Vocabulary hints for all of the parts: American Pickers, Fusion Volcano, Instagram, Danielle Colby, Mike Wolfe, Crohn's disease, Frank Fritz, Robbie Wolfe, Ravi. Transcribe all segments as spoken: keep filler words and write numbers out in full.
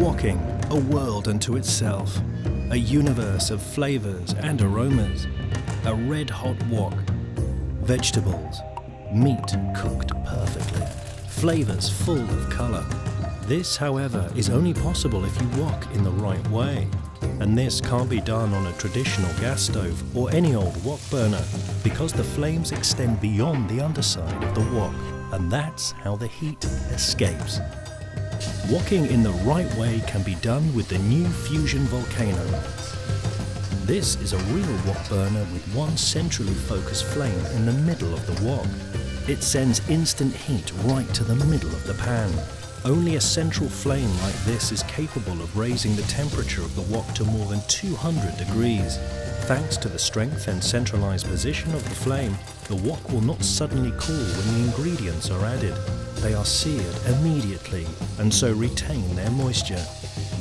Walking, a world unto itself, a universe of flavors and aromas, a red-hot wok, vegetables, meat cooked perfectly, flavors full of color. This, however, is only possible if you wok in the right way, and this can't be done on a traditional gas stove or any old wok burner because the flames extend beyond the underside of the wok, and that's how the heat escapes. Woking in the right way can be done with the new Fusion Volcano. This is a real wok burner with one centrally focused flame in the middle of the wok. It sends instant heat right to the middle of the pan. Only a central flame like this is capable of raising the temperature of the wok to more than two hundred degrees. Thanks to the strength and centralized position of the flame, the wok will not suddenly cool when the ingredients are added. They are seared immediately and so retain their moisture.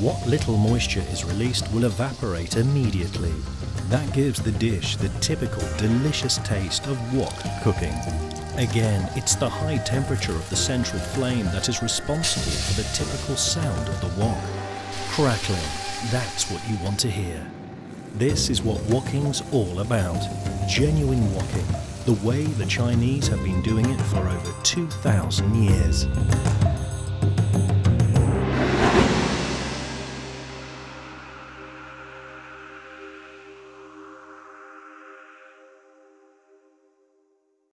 What little moisture is released will evaporate immediately. That gives the dish the typical delicious taste of wok cooking. Again, it's the high temperature of the central flame that is responsible for the typical sound of the wok. Crackling, that's what you want to hear. This is what woking's all about. Genuine woking, the way the Chinese have been doing it for over two thousand years.